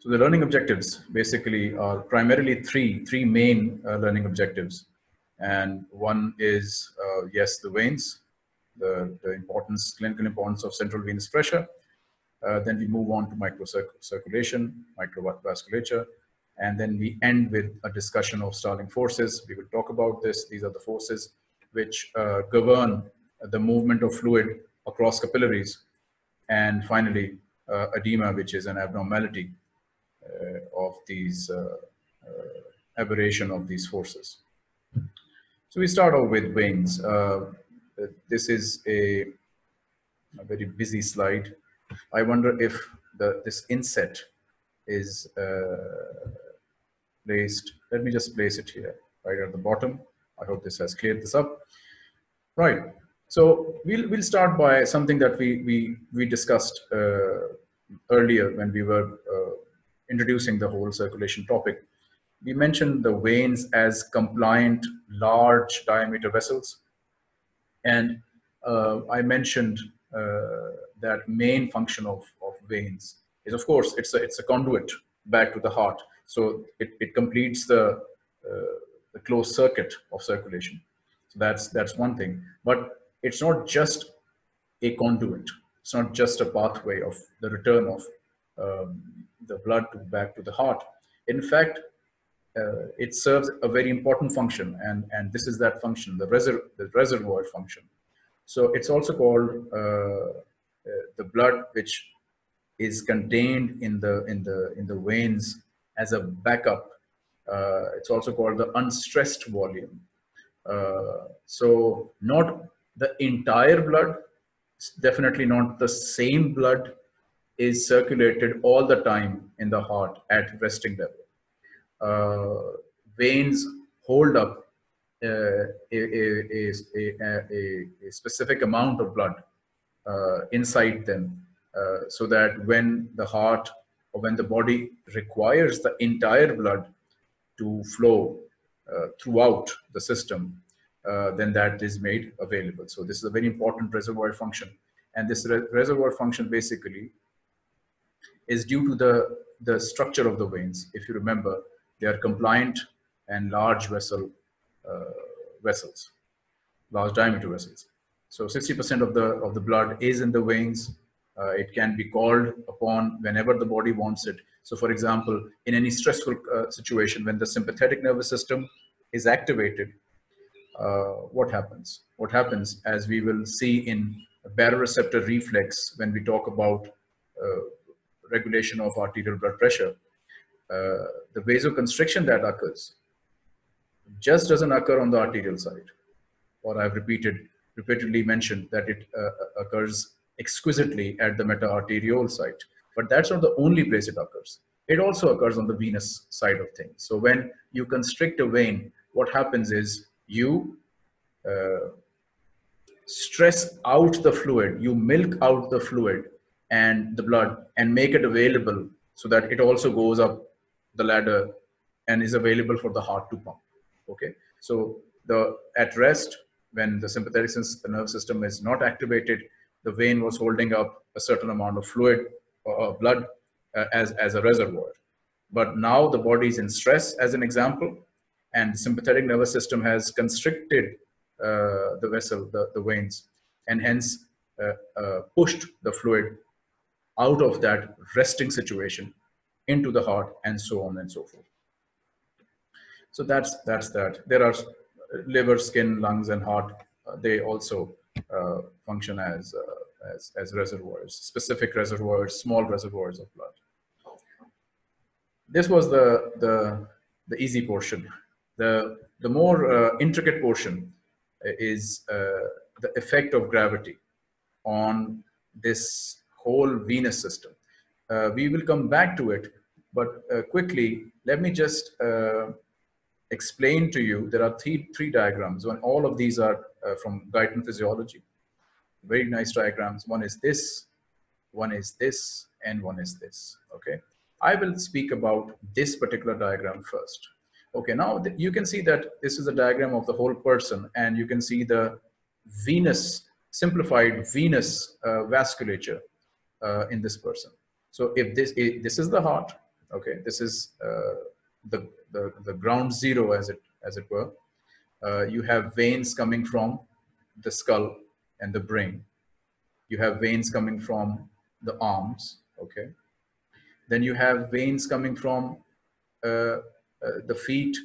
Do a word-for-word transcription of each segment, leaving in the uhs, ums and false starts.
So the learning objectives basically are primarily three, three main uh, learning objectives. And one is, uh, yes, the veins, the, the importance, clinical importance of central venous pressure. Uh, then we move on to microcirculation, microvasculature, and then we end with a discussion of Starling forces. We will talk about this. These are the forces which uh, govern the movement of fluid across capillaries. And finally, uh, edema, which is an abnormality uh, of these, uh, uh, aberration of these forces. So we start off with veins. Uh, this is a, a very busy slide. I wonder if the, this inset is uh, placed. Let me just place it here, right at the bottom. I hope this has cleared this up. Right. So we'll, we'll start by something that we, we, we discussed uh, earlier when we were uh, introducing the whole circulation topic. We mentioned the veins as compliant large diameter vessels. And uh, I mentioned uh, that main function of, of veins is, of course, it's a, it's a conduit back to the heart. So it, it completes the, uh, the closed circuit of circulation. So that's, that's one thing. But it's not just a conduit. It's not just a pathway of the return of um, the blood to back to the heart. In fact, uh, it serves a very important function. And, and this is that function, the, reser the reservoir function. So it's also called uh, Uh, the blood, which is contained in the in the in the veins as a backup. Uh, it's also called the unstressed volume. Uh, so not the entire blood, definitely not the same blood, is circulated all the time in the heart at resting level. Uh, veins hold up uh, a, a, a, a, a specific amount of blood Uh, inside them, uh, so that when the heart or when the body requires the entire blood to flow uh, throughout the system, uh, then that is made available. So this is a very important reservoir function. And this re reservoir function basically is due to the, the structure of the veins. If you remember, they are compliant and large vessel uh, vessels, large diameter vessels. So sixty percent of the of the blood is in the veins. Uh, it can be called upon whenever the body wants it. So for example, in any stressful uh, situation, when the sympathetic nervous system is activated, uh, what happens? What happens, as we will see in baroreceptor reflex when we talk about uh, regulation of arterial blood pressure, uh, the vasoconstriction that occurs just doesn't occur on the arterial side. Or I've repeated repeatedly mentioned that it uh, occurs exquisitely at the metaarterial site. But that's not the only place it occurs. It also occurs on the venous side of things. So when you constrict a vein, what happens is you uh, stress out the fluid, you milk out the fluid and the blood and make it available so that it also goes up the ladder and is available for the heart to pump. Okay, so the at rest, when the sympathetic nervous system is not activated, the vein was holding up a certain amount of fluid or blood uh, as, as a reservoir. But now the body is in stress, as an example, and the sympathetic nervous system has constricted uh, the vessel, the, the veins, and hence uh, uh, pushed the fluid out of that resting situation into the heart, and so on and so forth. So that's, that's that. There are liver, skin, lungs, and heart, uh, they also uh, function as, uh, as, as reservoirs, specific reservoirs, small reservoirs of blood. This was the, the, the easy portion. The, the more uh, intricate portion is uh, the effect of gravity on this whole venous system. Uh, we will come back to it, but uh, quickly, let me just uh, explain to you, there are three, three diagrams, and all of these are uh, from Guyton physiology. Very nice diagrams. One is this, one is this, and one is this, okay? I will speak about this particular diagram first. Okay, now you can see that this is a diagram of the whole person, and you can see the venous, simplified venous uh, vasculature uh, in this person. So if this, if this is the heart, Okay, this is uh, the, the the ground zero, as it as it were. Uh, you have veins coming from the skull and the brain. You have veins coming from the arms. Okay, then you have veins coming from uh, uh, the feet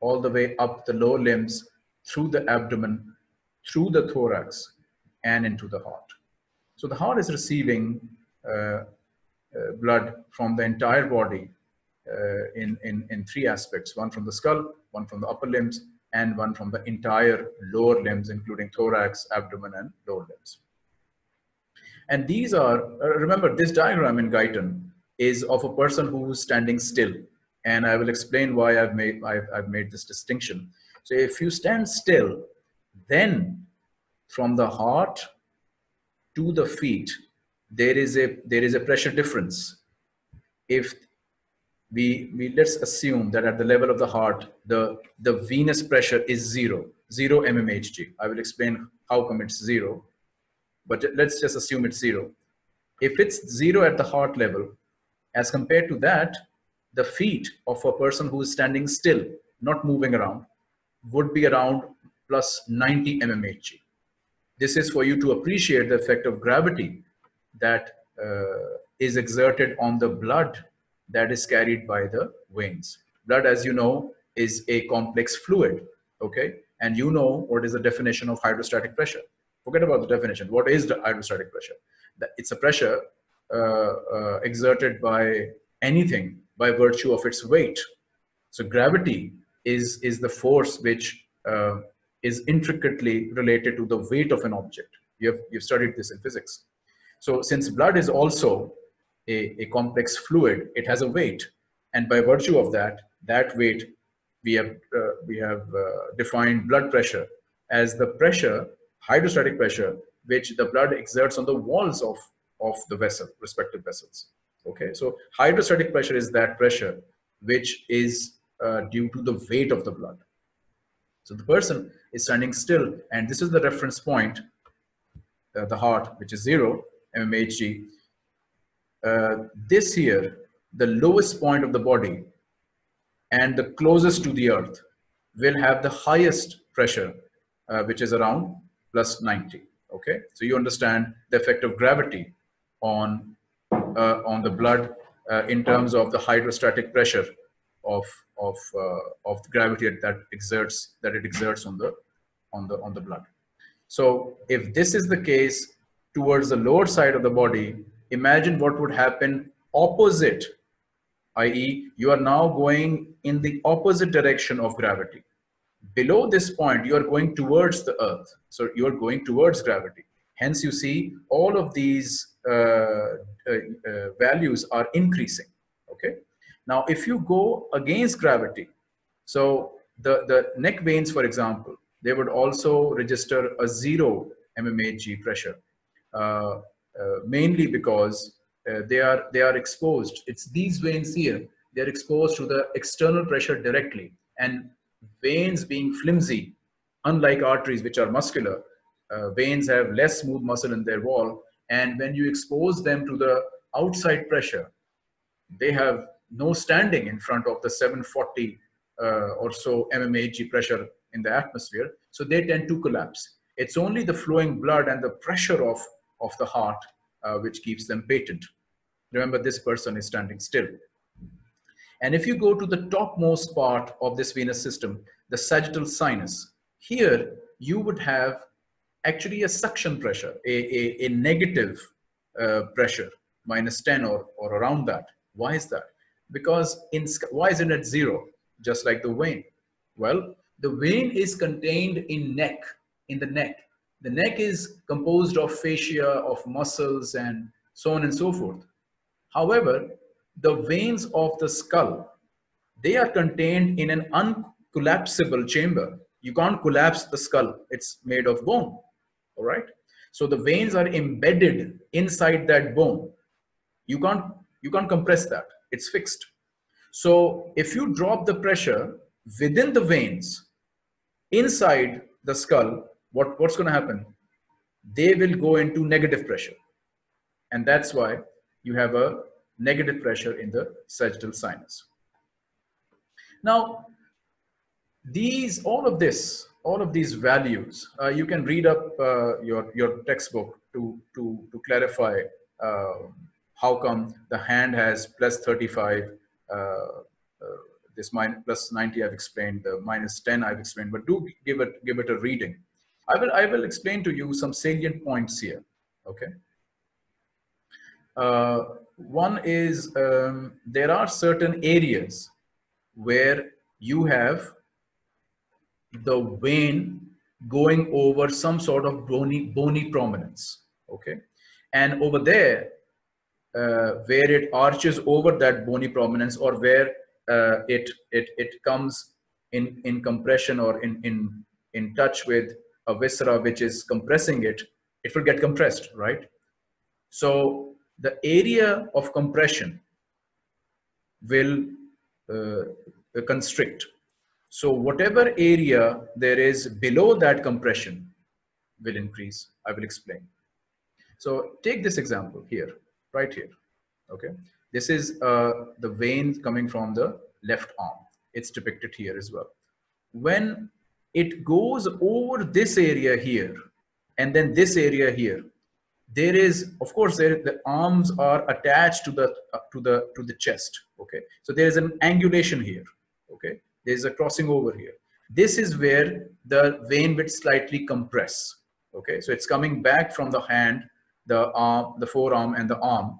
all the way up the lower limbs, through the abdomen, through the thorax, and into the heart. So the heart is receiving uh, Uh, blood from the entire body uh, in, in, in three aspects, one from the skull, one from the upper limbs, and one from the entire lower limbs, including thorax, abdomen, and lower limbs. And these are, uh, remember, this diagram in Guyton is of a person who's standing still. And I will explain why I've made, I've, I've made this distinction. So if you stand still, then from the heart to the feet, there is a there is a pressure difference. If we we let's assume that at the level of the heart, the the venous pressure is zero, zero mmHg. I will explain how come it's zero, but let's just assume it's zero. If it's zero at the heart level, as compared to that, the feet of a person who is standing still, not moving around, would be around plus ninety mmHg. This is for you to appreciate the effect of gravity that uh, is exerted on the blood that is carried by the veins. Blood, as you know, is a complex fluid, okay? And you know what is the definition of hydrostatic pressure. Forget about the definition. What is the hydrostatic pressure? It's a pressure uh, uh, exerted by anything by virtue of its weight. So gravity is, is the force which uh, is intricately related to the weight of an object. You have, you've studied this in physics. So since blood is also a, a complex fluid, it has a weight. And by virtue of that, that weight, we have, uh, we have uh, defined blood pressure as the pressure, hydrostatic pressure, which the blood exerts on the walls of, of the vessel, respective vessels. Okay, so hydrostatic pressure is that pressure which is uh, due to the weight of the blood. So the person is standing still, and this is the reference point, uh, the heart, which is zero mmHg. Uh, this here, the lowest point of the body and the closest to the earth will have the highest pressure, uh, which is around plus ninety. Okay, so you understand the effect of gravity on uh, on the blood uh, in terms of the hydrostatic pressure of of uh, of the gravity that exerts that it exerts on the on the on the blood. So if this is the case towards the lower side of the body, imagine what would happen opposite, that is you are now going in the opposite direction of gravity. Below this point, you are going towards the earth. So you are going towards gravity. Hence, you see all of these uh, uh, uh, values are increasing. Okay. Now, if you go against gravity, so the, the neck veins, for example, they would also register a zero mmHg pressure. Uh, uh, mainly because uh, they are they are exposed. It's these veins here. They're exposed to the external pressure directly. And veins being flimsy, unlike arteries which are muscular, uh, veins have less smooth muscle in their wall. And when you expose them to the outside pressure, they have no standing in front of the seven forty uh, or so mmHg pressure in the atmosphere. So they tend to collapse. It's only the flowing blood and the pressure of of the heart, uh, which keeps them patent. Remember, this person is standing still. And if you go to the topmost part of this venous system, the sagittal sinus, here you would have actually a suction pressure, a, a, a negative uh, pressure, minus ten or, or around that. Why is that? Because in, why is it at zero, just like the vein? Well, the vein is contained in neck, in the neck. The neck is composed of fascia, of muscles, and so on and so forth. However, the veins of the skull, they are contained in an uncollapsible chamber. You can't collapse the skull. It's made of bone, all right? So the veins are embedded inside that bone. You can't, you can't compress that. It's fixed. So if you drop the pressure within the veins, inside the skull, What, what's going to happen? They will go into negative pressure. And that's why you have a negative pressure in the sagittal sinus. Now, these, all of this, all of these values, uh, you can read up uh, your, your textbook to, to, to clarify uh, how come the hand has plus thirty-five, uh, uh, this minus, plus ninety I've explained, the minus ten I've explained, but do give it, give it a reading. I will, I will explain to you some salient points here, okay? Uh, one is um, there are certain areas where you have the vein going over some sort of bony, bony prominence, okay? And over there, uh, where it arches over that bony prominence, or where uh, it, it, it comes in, in compression or in, in, in touch with a viscera which is compressing it, it will get compressed, right? So the area of compression will uh, constrict. So whatever area there is below that compression will increase. I will explain. So take this example here, right here. Okay. This is uh, the vein coming from the left arm. It's depicted here as well. When it goes over this area here, and then this area here, there is, of course, there, the arms are attached to the, uh, to the, to the chest. Okay. So there is an angulation here. Okay. There's a crossing over here. This is where the vein would slightly compress. Okay. So it's coming back from the hand, the arm, the forearm and the arm.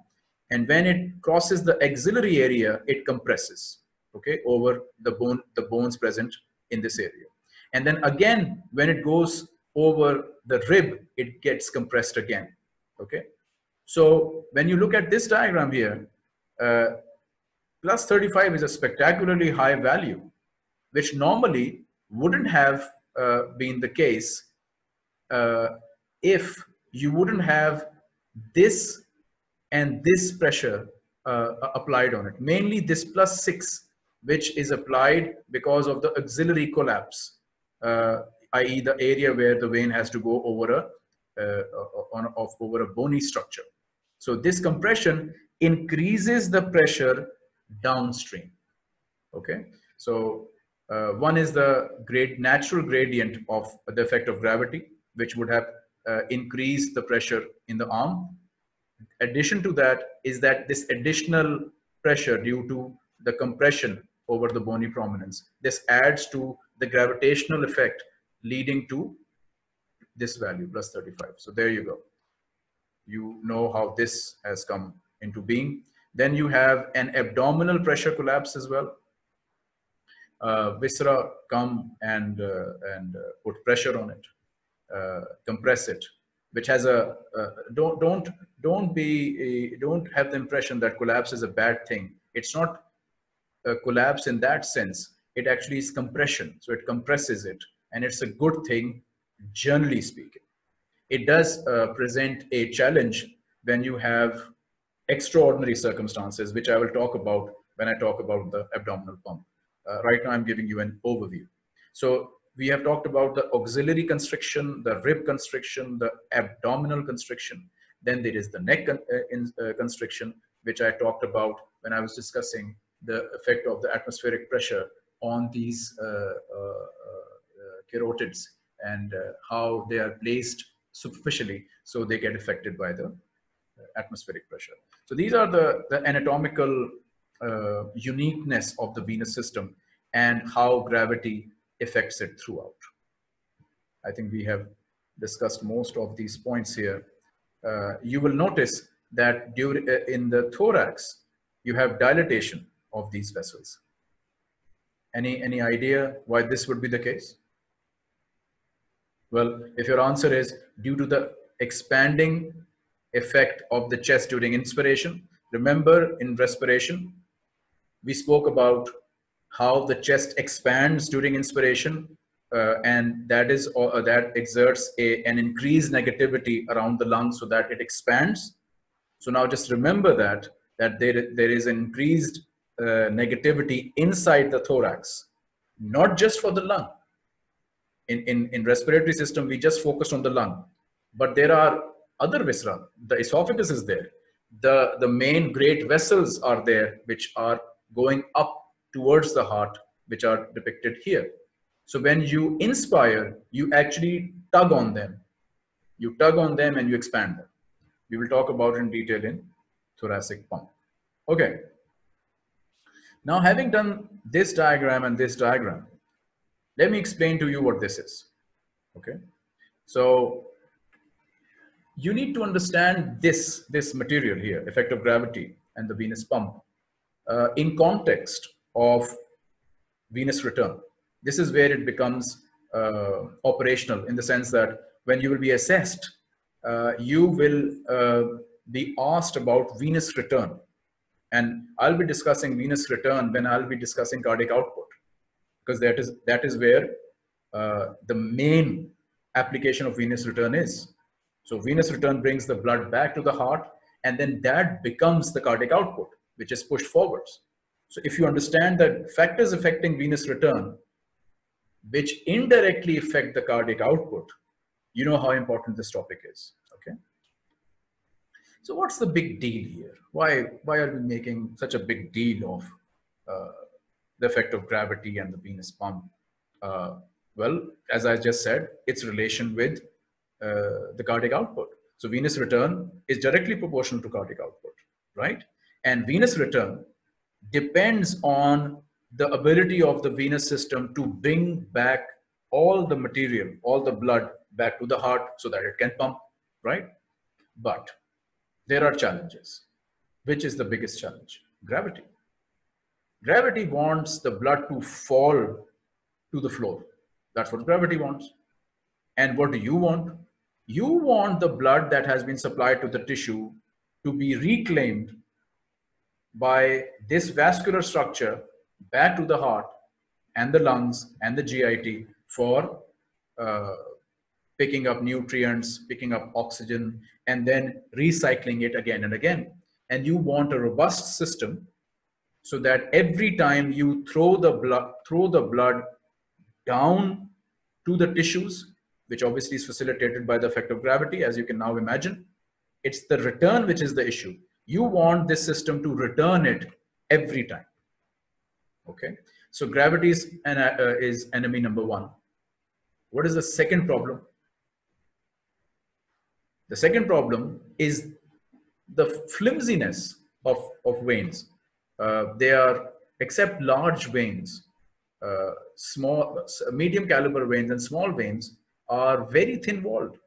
And when it crosses the axillary area, it compresses, okay, over the bone, the bones present in this area. And then again, when it goes over the rib, it gets compressed again. Okay. So when you look at this diagram here, uh, plus thirty-five is a spectacularly high value, which normally wouldn't have uh, been the case uh, if you wouldn't have this and this pressure uh, applied on it. Mainly this plus six, which is applied because of the axillary collapse, uh, that is the area where the vein has to go over a, uh, on, of, over a bony structure. So this compression increases the pressure downstream, okay? So Uh, one is the great natural gradient of the effect of gravity, which would have uh, increased the pressure in the arm. Addition to that is that this additional pressure due to the compression over the bony prominence, this adds to the gravitational effect leading to this value, plus thirty-five. So there you go. You know how this has come into being. Then you have an abdominal pressure collapse as well. Uh, viscera come and, uh, and uh, put pressure on it, uh, compress it, which has a, uh, don't, don't, don't be, a, don't have the impression that collapse is a bad thing. It's not a collapse in that sense. It actually is compression. So it compresses it, and it's a good thing, generally speaking. It does uh, present a challenge when you have extraordinary circumstances, which I will talk about when I talk about the abdominal pump. Uh, right now, I'm giving you an overview. So we have talked about the axillary constriction, the rib constriction, the abdominal constriction. Then there is the neck con uh, in, uh, constriction, which I talked about when I was discussing the effect of the atmospheric pressure on these uh, uh, uh, carotids and uh, how they are placed superficially, so they get affected by the atmospheric pressure. So these are the, the anatomical Uh, uniqueness of the venous system and how gravity affects it throughout. I think we have discussed most of these points here. Uh, you will notice that during, uh, in the thorax, you have dilatation of these vessels. Any, any idea why this would be the case? Well, if your answer is due to the expanding effect of the chest during inspiration, remember in respiration, we spoke about how the chest expands during inspiration, uh, and that is uh, that exerts a, an increased negativity around the lungs so that it expands. So now just remember that, that there, there is increased uh, negativity inside the thorax, not just for the lung. In, in, in respiratory system, we just focused on the lung, but there are other viscera. The esophagus is there. the, the main great vessels are there, which are going up towards the heart, which are depicted here. So when you inspire, you actually tug on them. You tug on them and you expand them. We will talk about in detail in thoracic pump. Okay. Now, having done this diagram and this diagram, let me explain to you what this is. Okay. So you need to understand this, this material here, effect of gravity and the venous pump, uh, in context of venous return. This is where it becomes uh, operational, in the sense that when you will be assessed, uh, you will uh, be asked about venous return. And I'll be discussing venous return when I'll be discussing cardiac output, because that is, that is where uh, the main application of venous return is. So venous return brings the blood back to the heart, and then that becomes the cardiac output, which is pushed forwards. So if you understand that factors affecting venous return, which indirectly affect the cardiac output, you know how important this topic is. Okay. So what's the big deal here? Why, why are we making such a big deal of uh, the effect of gravity and the venous pump? Uh, well, as I just said, its relation with uh, the cardiac output. So venous return is directly proportional to cardiac output, right? And venous return depends on the ability of the venous system to bring back all the material, all the blood back to the heart so that it can pump, right? But there are challenges. Which is the biggest challenge? Gravity. Gravity wants the blood to fall to the floor. That's what gravity wants. And what do you want? You want the blood that has been supplied to the tissue to be reclaimed by this vascular structure back to the heart and the lungs and the G I T for uh, picking up nutrients, picking up oxygen, and then recycling it again and again. And you want a robust system so that every time you throw the blood, throw the blood down to the tissues, which obviously is facilitated by the effect of gravity, as you can now imagine, it's the return which is the issue. You want this system to return it every time. Okay, so gravity is, an, uh, is enemy number one. What is the second problem? The second problem is the flimsiness of, of veins. Uh, they are, except large veins, uh, small, medium caliber veins and small veins are very thin-walled.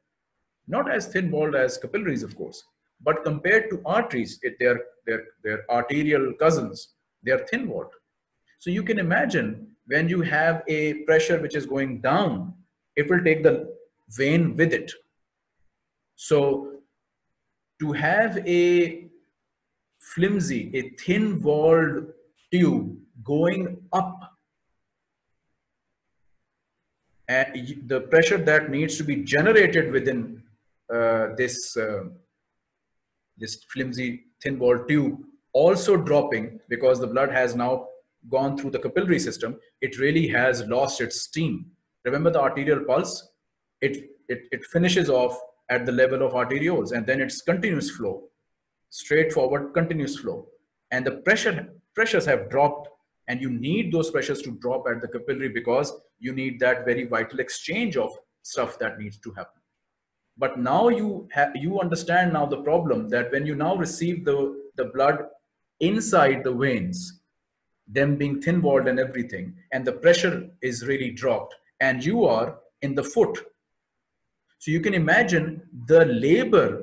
Not as thin-walled as capillaries, of course, but compared to arteries, it, they're, they're, they're arterial cousins. They are thin-walled. So you can imagine when you have a pressure which is going down, it will take the vein with it. So to have a flimsy, a thin-walled tube going up, and the pressure that needs to be generated within uh, this, uh, this flimsy thin-walled tube also dropping, because the blood has now gone through the capillary system, it really has lost its steam. Remember the arterial pulse? It, it, it finishes off at the level of arterioles, and then it's continuous flow, straightforward continuous flow. And the pressure, pressures have dropped, and you need those pressures to drop at the capillary because you need that very vital exchange of stuff that needs to happen. But now you, have, you understand now the problem that when you now receive the, the blood inside the veins, them being thin-walled and everything, and the pressure is really dropped, and you are in the foot. So you can imagine the labor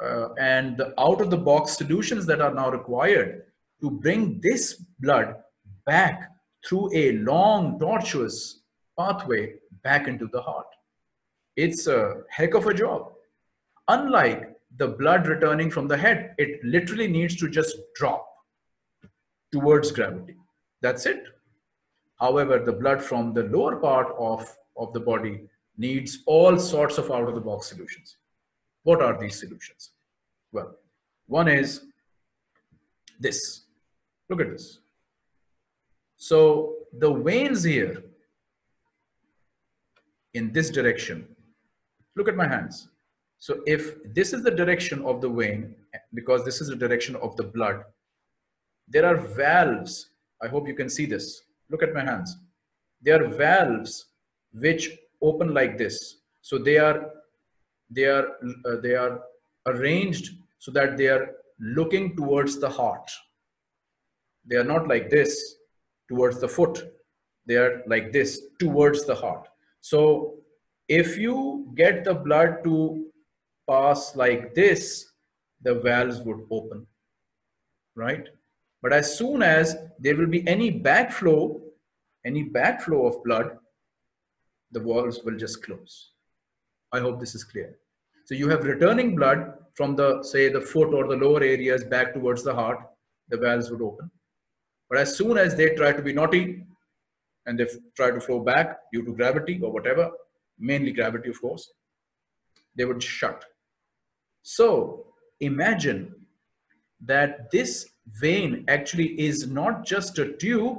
uh, and the out-of-the-box solutions that are now required to bring this blood back through a long, tortuous pathway back into the heart. It's a heck of a job. Unlike the blood returning from the head, it literally needs to just drop towards gravity. That's it. However, the blood from the lower part of, of the body needs all sorts of out-of-the-box solutions. What are these solutions? Well, one is this. Look at this. So the veins here in this direction, look at my hands. So if this is the direction of the vein, because this is the direction of the blood, there are valves. I hope you can see this. Look at my hands. There are valves which open like this. So they are, they are, uh, they are arranged so that they are looking towards the heart. They are not like this towards the foot. They are like this towards the heart. So if you get the blood to pass like this, the valves would open, right? But as soon as there will be any backflow, any backflow of blood, the valves will just close. I hope this is clear. So you have returning blood from the, say, the foot or the lower areas back towards the heart, the valves would open. But as soon as they try to be naughty and they try to flow back due to gravity or whatever, mainly gravity, of course, they would shut. So imagine that this vein actually is not just a tube.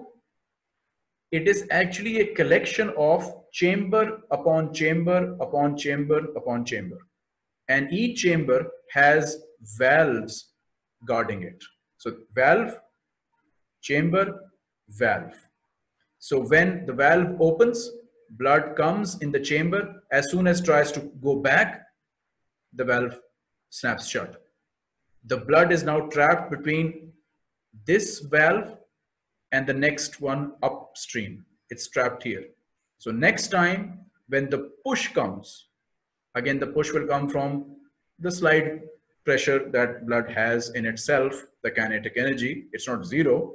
It is actually a collection of chamber upon chamber upon chamber upon chamber. And each chamber has valves guarding it. So valve, chamber, valve. So when the valve opens, blood comes in the chamber. As soon as it tries to go back, the valve snaps shut. The blood is now trapped between this valve and the next one upstream. It's trapped here. So next time when the push comes, again the push will come from the slight pressure that blood has in itself, the kinetic energy, it's not zero,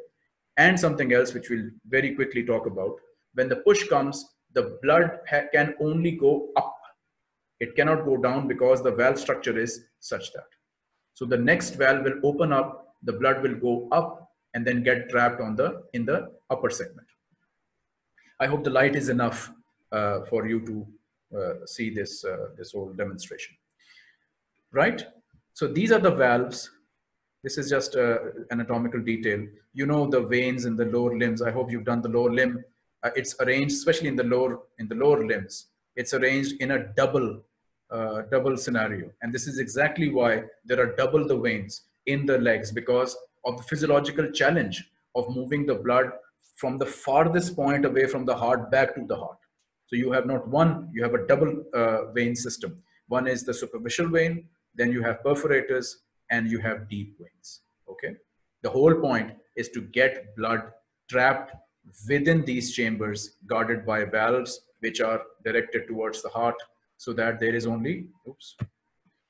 and something else which we'll very quickly talk about. When the push comes, the blood can only go up. It cannot go down because the valve structure is such that. So the next valve will open up, the blood will go up and then get trapped on the in the upper segment. I hope the light is enough uh, for you to uh, see this, uh, this whole demonstration, right? So these are the valves. This is just uh, anatomical detail. You know the veins in the lower limbs. I hope you've done the lower limb. Uh, it's arranged, especially in the lower in the lower limbs. It's arranged in a double uh, double scenario, and this is exactly why there are double the veins in the legs, because of the physiological challenge of moving the blood from the farthest point away from the heart back to the heart. So you have not one, you have a double uh, vein system. One is the superficial vein, then you have perforators, and you have deep veins. Okay, the whole point is to get blood trapped within these chambers guarded by valves which are directed towards the heart, so that there is only oops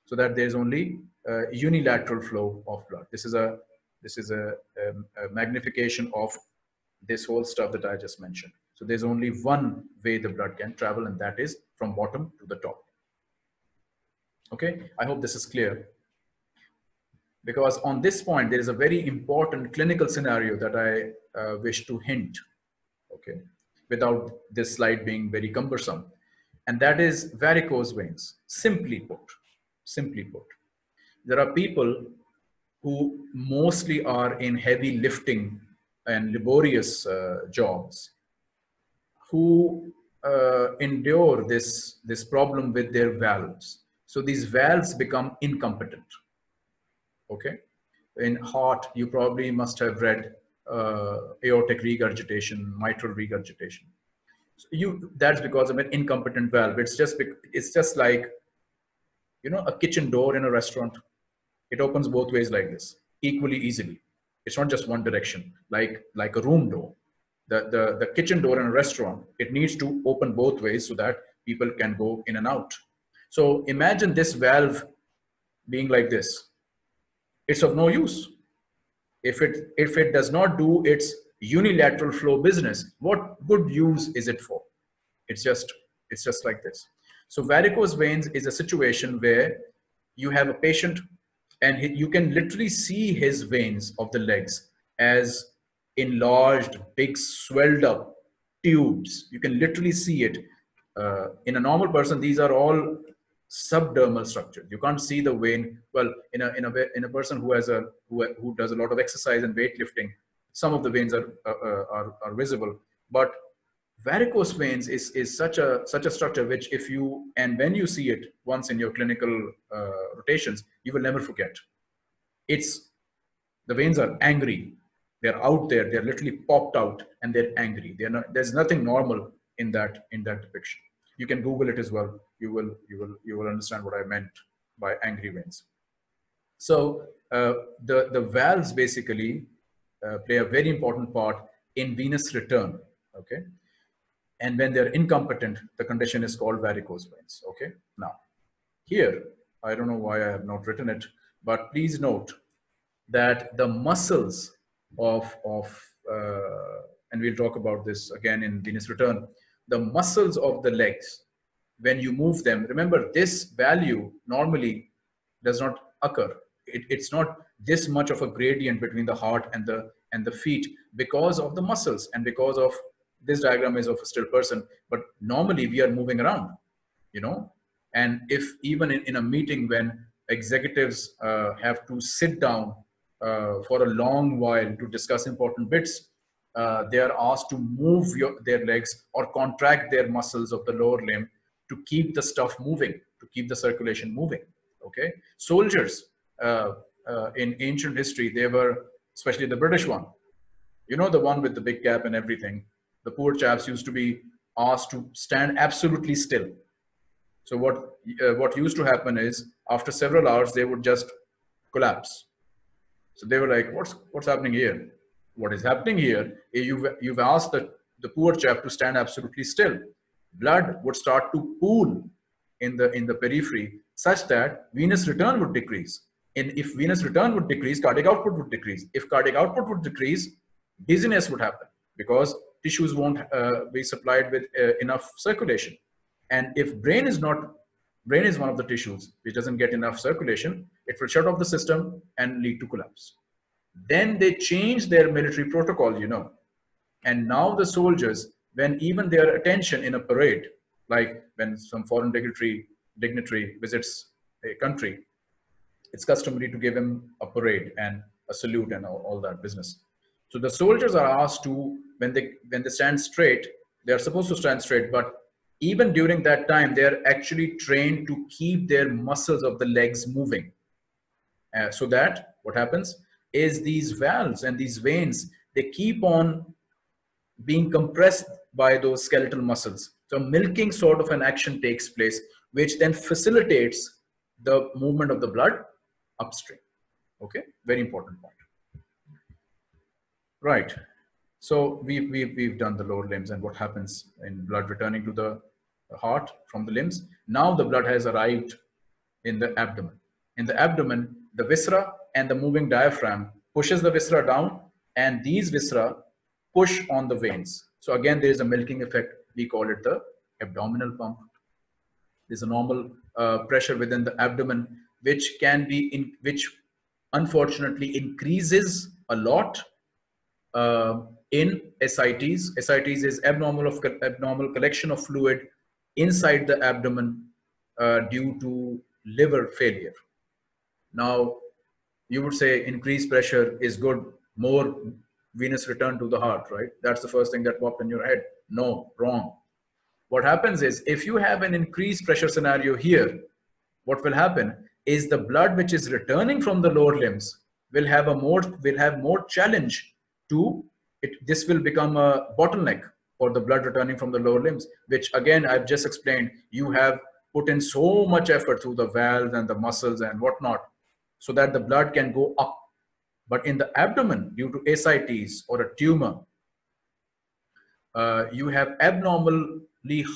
so that there is only uh, unilateral flow of blood. This is a this is a, a, a magnification of this whole stuff that I just mentioned. So there's only one way the blood can travel, and that is from bottom to the top. Okay, I hope this is clear, because on this point there is a very important clinical scenario that I Uh, wish to hint, okay, without this slide being very cumbersome, and that is varicose veins. Simply put, simply put, there are people who mostly are in heavy lifting and laborious uh, jobs who uh, endure this this problem with their valves. So these valves become incompetent. Okay, in heart, you probably must have read Uh, aortic regurgitation, mitral regurgitation. So you, that's because of an incompetent valve. It's just, it's just like, you know, a kitchen door in a restaurant. It opens both ways like this, equally easily. It's not just one direction, like, like a room door. The, the, the kitchen door in a restaurant, it needs to open both ways so that people can go in and out. So imagine this valve being like this. It's of no use. If it, if it does not do its unilateral flow business, what good use is it for? It's just, it's just like this. So varicose veins is a situation where you have a patient and he, you can literally see his veins of the legs as enlarged, big, swelled up tubes. You can literally see it. Uh, in a normal person, these are all subdermal structure. You can't see the vein. Well, in a in a in a person who has a who who does a lot of exercise and weightlifting, some of the veins are uh, are, are visible. But varicose veins is, is such a such a structure which, if you and when you see it once in your clinical uh, rotations, you will never forget. It's the veins are angry. They're out there. They're literally popped out, and they're angry. They're not. There's nothing normal in that in that depiction. You can Google it as well. You will you will you will understand what I meant by angry veins. So uh, the the valves basically uh, play a very important part in venous return. Okay. And when they're incompetent, the condition is called varicose veins. Okay. Now, here, I don't know why I have not written it, but please note that the muscles of, of uh, and we'll talk about this again in venous return, the muscles of the legs, when you move them, remember this value normally does not occur. It, it's not this much of a gradient between the heart and the, and the feet because of the muscles and because of this diagram is of a still person, but normally we are moving around, you know, and if even in, in a meeting when executives uh, have to sit down uh, for a long while to discuss important bits, uh, they are asked to move your, their legs or contract their muscles of the lower limb to keep the stuff moving, to keep the circulation moving, okay? Soldiers uh, uh, in ancient history, they were, especially the British one, you know, the one with the big cap and everything, the poor chaps used to be asked to stand absolutely still. So what, uh, what used to happen is after several hours, they would just collapse. So they were like, what's, what's happening here? What is happening here? You've, you've asked the, the poor chap to stand absolutely still. Blood would start to pool in the, in the periphery such that venous return would decrease. And if venous return would decrease, cardiac output would decrease. If cardiac output would decrease, dizziness would happen because tissues won't uh, be supplied with uh, enough circulation. And if brain is not, brain is one of the tissues which doesn't get enough circulation, it will shut off the system and lead to collapse. Then they change their military protocol, you know. And now the soldiers, when even their attention in a parade, like when some foreign dignitary, dignitary visits a country, it's customary to give him a parade and a salute and all, all that business. So the soldiers are asked to, when they, when they stand straight, they are supposed to stand straight, but even during that time, they are actually trained to keep their muscles of the legs moving. Uh, so that what happens is these valves and these veins, they keep on being compressed by those skeletal muscles. So milking sort of an action takes place, which then facilitates the movement of the blood upstream. Okay, very important point. Right. So we've, we've, we've done the lower limbs and what happens in blood returning to the heart from the limbs. Now the blood has arrived in the abdomen. In the abdomen, the viscera and the moving diaphragm pushes the viscera down and these viscera push on the veins. So again, there is a milking effect. We call it the abdominal pump. There's a normal uh, pressure within the abdomen, which can be in, which unfortunately increases a lot. Uh, in S I Ts. S I Ts is abnormal of abnormal collection of fluid inside the abdomen uh, due to liver failure. Now, you would say increased pressure is good, more venous return to the heart, right? That's the first thing that popped in your head. No, wrong. What happens is if you have an increased pressure scenario here, what will happen is the blood which is returning from the lower limbs will have a more, will have more challenge to it, this will become a bottleneck for the blood returning from the lower limbs, which again, I've just explained, you have put in so much effort through the valves and the muscles and whatnot, so that the blood can go up. But in the abdomen, due to ascites or a tumor, uh, you have abnormally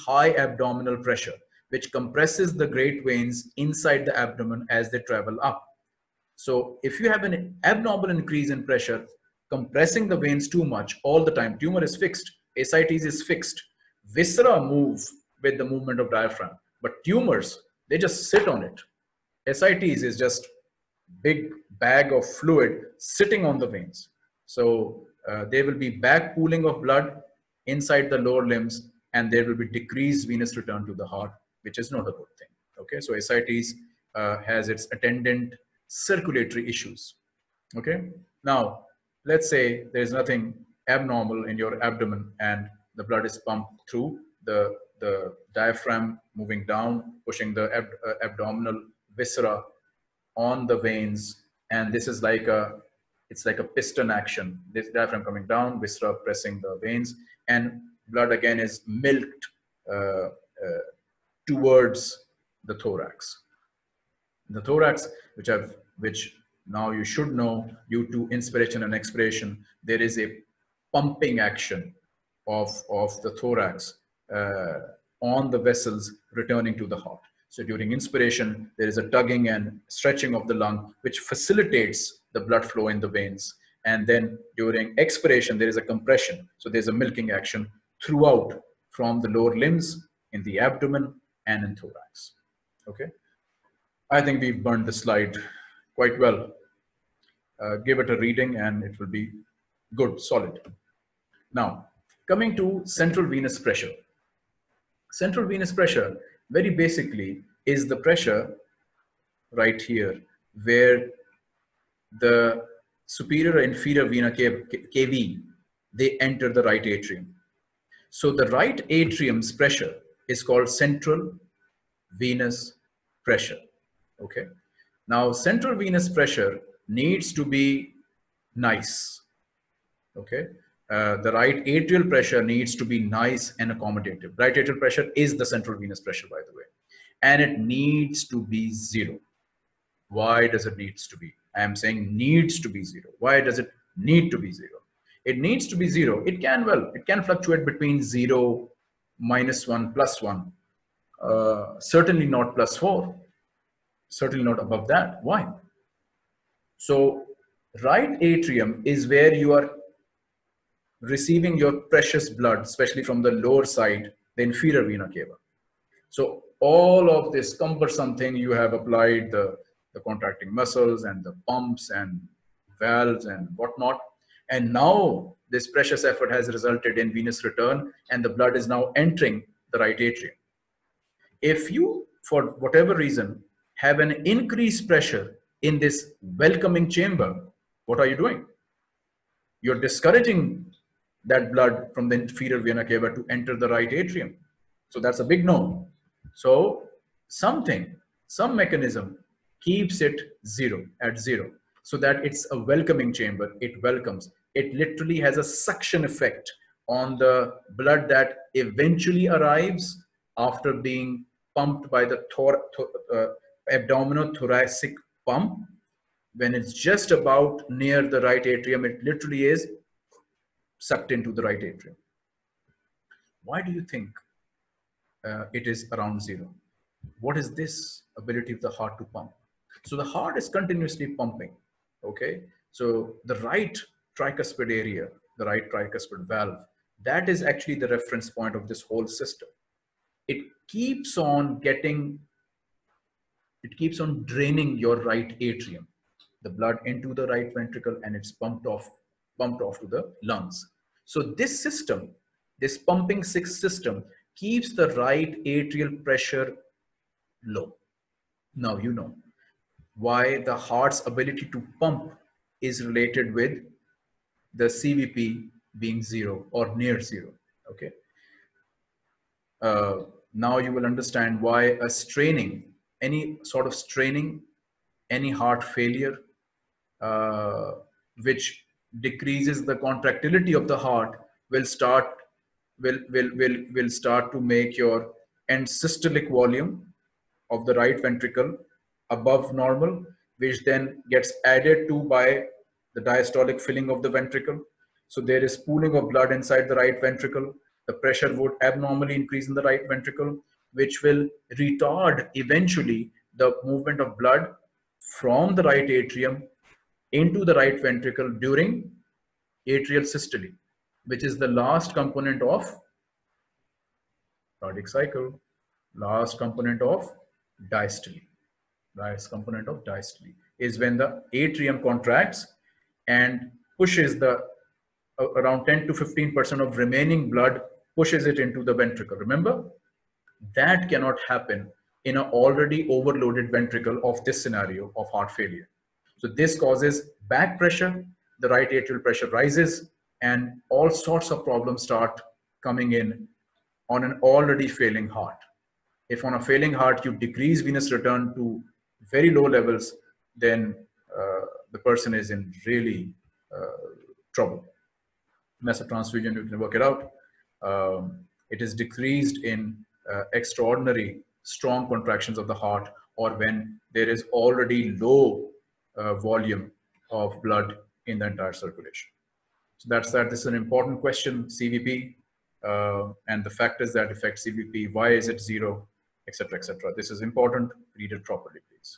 high abdominal pressure, which compresses the great veins inside the abdomen as they travel up. So if you have an abnormal increase in pressure, compressing the veins too much all the time. Tumor is fixed. Ascites is fixed. Viscera move with the movement of diaphragm. But tumors, they just sit on it. Ascites is just big bag of fluid sitting on the veins. So uh, there will be back pooling of blood inside the lower limbs and there will be decreased venous return to the heart, which is not a good thing. Okay, so ascites uh, has its attendant circulatory issues. Okay, now, let's say there's nothing abnormal in your abdomen and the blood is pumped through the, the diaphragm, moving down, pushing the ab uh, abdominal viscera on the veins. And this is like a, it's like a piston action. This diaphragm coming down, viscera pressing the veins, and blood again is milked uh, uh, towards the thorax. The thorax, which I've, which now you should know, due to inspiration and expiration, there is a pumping action of, of the thorax uh, on the vessels returning to the heart. So during inspiration, there is a tugging and stretching of the lung, which facilitates the blood flow in the veins. And then during expiration, there is a compression. So there's a milking action throughout from the lower limbs, in the abdomen, and in thorax. Okay. I think we've burned the slide quite well. Uh, give it a reading and it will be good, solid. Now, coming to central venous pressure. Central venous pressure, very basically, is the pressure right here, where the superior and inferior vena cavae, they enter the right atrium. So the right atrium's pressure is called central venous pressure. Okay. Now, central venous pressure needs to be nice. Okay. Uh, the right atrial pressure needs to be nice and accommodative. Right atrial pressure is the central venous pressure, by the way. And it needs to be zero. Why does it needs to be? I am saying needs to be zero. Why does it need to be zero? It needs to be zero. It can, well, it can fluctuate between zero, minus one, plus one. Uh, certainly not plus four. Certainly not above that. Why? So right atrium is where you are receiving your precious blood, especially from the lower side, the inferior vena cava. So all of this cumbersome thing you have applied, the, the contracting muscles and the pumps and valves and whatnot. And now this precious effort has resulted in venous return, and the blood is now entering the right atrium. If you, for whatever reason, have an increased pressure in this welcoming chamber, what are you doing? You're discouraging that blood from the inferior vena cava to enter the right atrium. So that's a big no. So something, some mechanism keeps it zero, at zero, so that it's a welcoming chamber. It welcomes. It literally has a suction effect on the blood that eventually arrives after being pumped by the thor thor uh, abdominothoracic pump. When it's just about near the right atrium, it literally is sucked into the right atrium. Why do you think uh, it is around zero? What is this ability of the heart to pump? So the heart is continuously pumping, okay? So the right tricuspid area, the right tricuspid valve, that is actually the reference point of this whole system. It keeps on getting, it keeps on draining your right atrium, the blood into the right ventricle, and it's pumped off, pumped off to the lungs. So this system, this pumping system, keeps the right atrial pressure low. Now you know why the heart's ability to pump is related with the C V P being zero or near zero. Okay. Uh, now you will understand why a straining, any sort of straining, any heart failure, uh, which decreases the contractility of the heart, will start will will will will start to make your end systolic volume of the right ventricle above normal, which then gets added to by the diastolic filling of the ventricle. So there is pooling of blood inside the right ventricle. The pressure would abnormally increase in the right ventricle, which will retard eventually the movement of blood from the right atrium into the right ventricle during atrial systole, which is the last component of cardiac cycle, last component of diastole. Last component of diastole is when the atrium contracts and pushes the uh, around ten to fifteen percent of remaining blood, pushes it into the ventricle. Remember, that cannot happen in an already overloaded ventricle of this scenario of heart failure. So this causes back pressure, the right atrial pressure rises, and all sorts of problems start coming in on an already failing heart. If on a failing heart you decrease venous return to very low levels, then uh, the person is in really uh, trouble. That's a transfusion, you can work it out. Um, it is decreased in uh, extraordinary strong contractions of the heart, or when there is already low uh, volume of blood in the entire circulation. So that's that. This is an important question, C V P, uh, and the factors that affect C V P, why is it zero, et cetera, et cetera. This is important, read it properly, please.